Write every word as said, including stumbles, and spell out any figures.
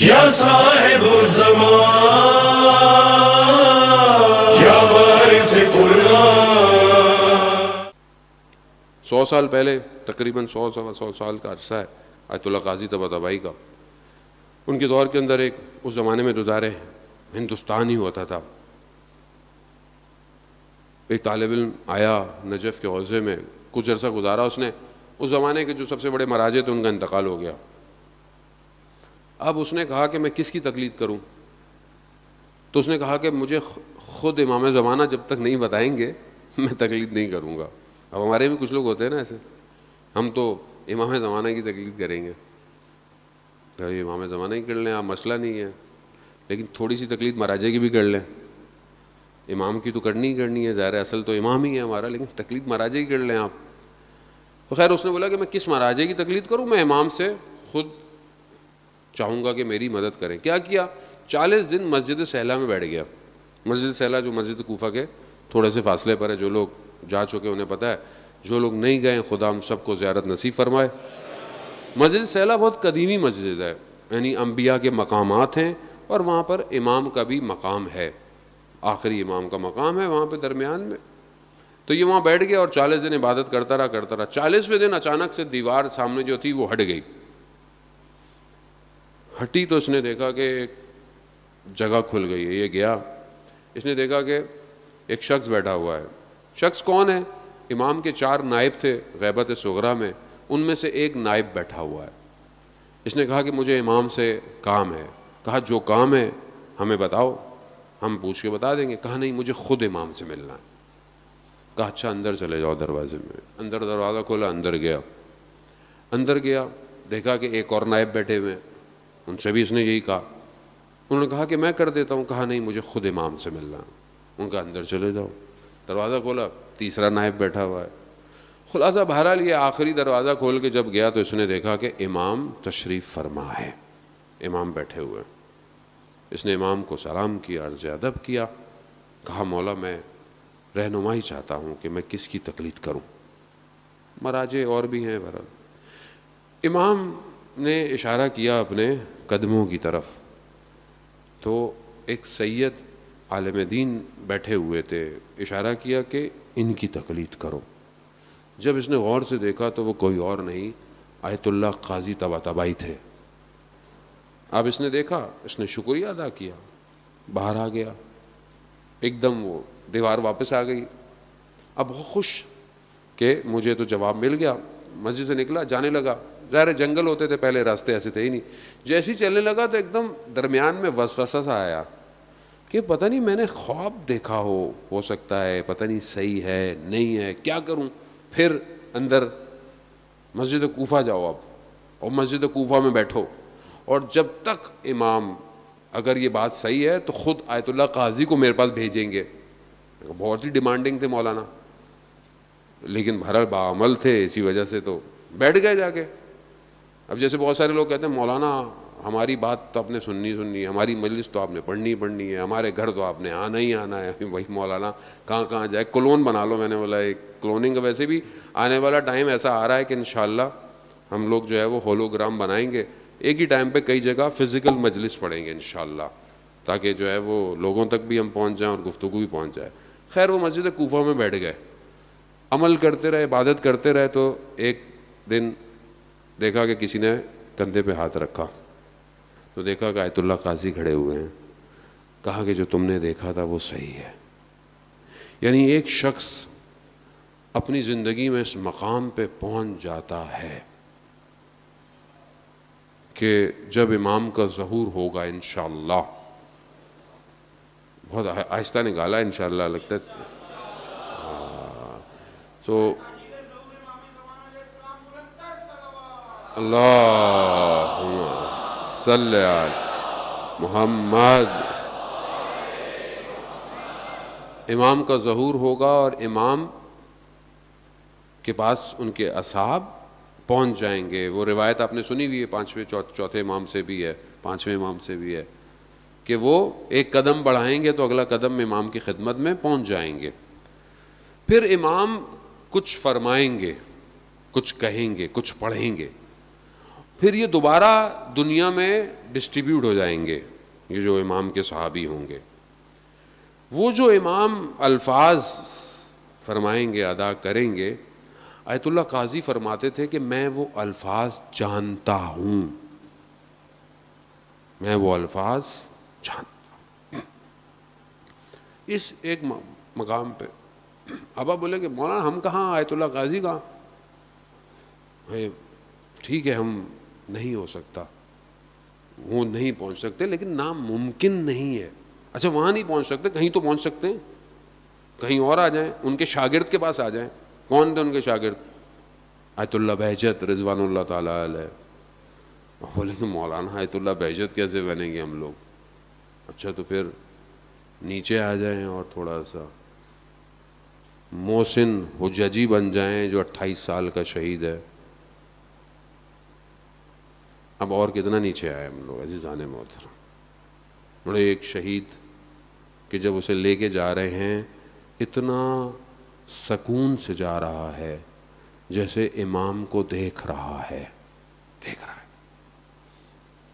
या साहिब-ए-ज़मान या वारिस-ए-कुरान। सौ साल पहले तकरीबन सौ सवा सौ साल का अरसा है आयतुल्लाह काज़ी तबातबाई का। उनके दौर के अंदर एक उस ज़माने में गुजारे हिंदुस्तान ही होता था। एक तालिब इल्म आया नजफ़ के हौज़े में, कुछ अरसा गुजारा उसने। उस ज़माने के जो सबसे बड़े मराजे थे उनका इंतकाल हो गया। अब उसने कहा कि मैं किसकी तकलीद करूं, तो उसने कहा कि मुझे ख़ुद इमाम ज़माना जब तक नहीं बताएंगे मैं तकलीद नहीं करूंगा। अब हमारे भी कुछ लोग होते हैं ना ऐसे, हम तो इमाम ज़माना की तकलीद करेंगे, तो ये इमाम ज़माना ही कर लें आप, मसला नहीं है, लेकिन थोड़ी सी तकलीद महाराजे की भी कर लें। इमाम की तो करनी ही करनी है, ज़ाहिर असल तो इमाम ही है हमारा, लेकिन तकलीद महाराजे की कर लें आप। तो खैर उसने बोला कि मैं किस महाराजे की तकलीद करूँ, मैं इमाम से ख़ुद चाहूँगा कि मेरी मदद करें। क्या किया, चालीस दिन मस्जिद सैला में बैठ गया। मस्जिद सैला जो मस्जिद कूफ़ा के थोड़े से फासले पर है, जो लोग जा चुके उन्हें पता है, जो लोग नहीं गए खुदा हम सबको ज़ियारत नसीब फरमाए। मस्जिद सैला बहुत कदीमी मस्जिद है, यानी अम्बिया के मकामात हैं और वहाँ पर इमाम का भी मकाम है, आखिरी इमाम का मकाम है वहाँ पर दरमियान में। तो ये वहाँ बैठ गया और चालीस दिन इबादत करता रहा करता रहा। चालीसवें दिन अचानक से दीवार सामने जो थी वो हट गई। हटी तो इसने देखा कि एक जगह खुल गई है। ये गया, इसने देखा कि एक शख्स बैठा हुआ है। शख्स कौन है? इमाम के चार नायब थे गैबत सोग्रा में, उनमें से एक नायब बैठा हुआ है। इसने कहा कि मुझे इमाम से काम है। कहा जो काम है हमें बताओ, हम पूछ के बता देंगे। कहा नहीं, मुझे ख़ुद इमाम से मिलना है। कहा अच्छा अंदर चले जाओ दरवाजे में। अंदर दरवाज़ा खोला, अंदर गया। अंदर गया देखा कि एक और नायब बैठे हुए हैं, उनसे भी इसने यही कहा। उन्होंने कहा कि मैं कर देता हूँ। कहा नहीं, मुझे ख़ुद इमाम से मिलना है। उनका अंदर चले जाओ। दरवाज़ा खोला, तीसरा नायब बैठा हुआ है। खुलासा बहरहाल ये आखिरी दरवाज़ा खोल के जब गया तो इसने देखा कि इमाम तशरीफ़ फरमा है, इमाम बैठे हुए। इसने इमाम को सलाम किया, अर्ज़ अदब किया। कहा मौला मैं रहनुमाई चाहता हूँ कि मैं किसकी तकलीद करूँ, मराजे और भी हैं। बहरहाल इमाम ने इशारा किया अपने कदमों की तरफ, तो एक सैयद आलिम दीन बैठे हुए थे। इशारा किया कि इनकी तकलीद करो। जब इसने गौर से देखा तो वो कोई और नहीं आयतुल्लाह काज़ी तबातबाई थे। अब इसने देखा, इसने शुक्रिया अदा किया, बाहर आ गया। एकदम वो दीवार वापस आ गई। अब बहुत खुश कि मुझे तो जवाब मिल गया। मस्जिद से निकला, जाने लगा। ज़ाहिर जंगल होते थे पहले, रास्ते ऐसे थे ही नहीं। जैसे ही चलने लगा तो एकदम दरमियान में वसवसा सा आया कि पता नहीं मैंने ख्वाब देखा हो हो सकता है, पता नहीं सही है नहीं है, क्या करूं। फिर अंदर मस्जिद कूफ़ा जाओ आप और मस्जिद कूफ़ा में बैठो, और जब तक इमाम अगर ये बात सही है तो ख़ुद आयतुल्लाह काज़ी को मेरे पास भेजेंगे। बहुत ही डिमांडिंग थे मौलाना, लेकिन भरल बामल थे, इसी वजह से तो बैठ गए जाके। अब जैसे बहुत सारे लोग कहते हैं मौलाना हमारी बात तो आपने सुननी सुननी है, हमारी मजलिस तो आपने पढ़नी पढ़नी है, हमारे घर तो आपने आना ही आना है। वही मौलाना कहाँ कहाँ जाए, क्लोन बना लो। मैंने बोला एक क्लोनिंग का, वैसे भी आने वाला टाइम ऐसा आ रहा है कि इंशाल्लाह हम लोग जो है वो होलोग्राम बनाएंगे, एक ही टाइम पे कई जगह फ़िज़िकल मजलिस पढ़ेंगे इंशाल्लाह, ताकि जो है वो लोगों तक भी हम पहुँच जाएँ और गुफ्तगू भी पहुँच जाए। खैर वो मस्जिद कूफ़ा में बैठ गए, अमल करते रहे, इबादत करते रहे। तो एक दिन देखा कि किसी ने कंधे पे हाथ रखा, तो देखा कि आयतुल्लाह काज़ी खड़े हुए हैं। कहा कि जो तुमने देखा था वो सही है। यानी एक शख्स अपनी ज़िंदगी में इस मकाम पे पहुंच जाता है कि जब इमाम का ज़हूर होगा इंशाल्लाह। बहुत आहिस्ता निकाला इंशाल्लाह, लगता है तो अल्लाहुम्मा सल्ली अला मुहम्मद। इमाम का ज़हूर होगा और इमाम के पास उनके असहाब पहुंच जाएंगे। वो रिवायत आपने सुनी हुई है, पाँचवें चौथे इमाम से भी है, पाँचवें इमाम से भी है कि वो एक कदम बढ़ाएंगे तो अगला कदम इमाम की खिदमत में पहुंच जाएंगे। फिर इमाम कुछ फरमाएंगे, कुछ कहेंगे, कुछ पढ़ेंगे, फिर ये दोबारा दुनिया में डिस्ट्रीब्यूट हो जाएंगे। ये जो इमाम के सहाबी होंगे, वो जो इमाम अल्फाज फरमाएंगे, अदा करेंगे, आयतुल्लाह काज़ी फरमाते थे कि मैं वो अल्फाज जानता हूँ, मैं वो अल्फाज जानता हूँ। इस एक मकाम पे अब आप बोले कि मौलाना हम कहाँ, आयतुल्लाह काज़ी कहाँ? भाई ठीक है, हम नहीं हो सकता, वो नहीं पहुँच सकते, लेकिन नामुमकिन नहीं है। अच्छा वहाँ नहीं पहुँच सकते, कहीं तो पहुँच सकते हैं, कहीं और आ जाएं, उनके शागिर्द के पास आ जाएं। कौन थे उनके शागिर्द? आयतुल्लाह बहजत रिजवानुल्लाह ताला अलैह। बोलेंगे मौलाना आयतुल्लाह बहजत कैसे बनेंगे हम लोग? अच्छा तो फिर नीचे आ जाएं और थोड़ा सा मोहसिन हुजाजी बन जाएं, जो अट्ठाईस साल का शहीद है। अब और कितना नीचे आए हम लोग? अज़ीज़ान मोहतरम, बड़े एक शहीद कि जब उसे लेके जा रहे हैं, इतना सकून से जा रहा है जैसे इमाम को देख रहा है, देख रहा है।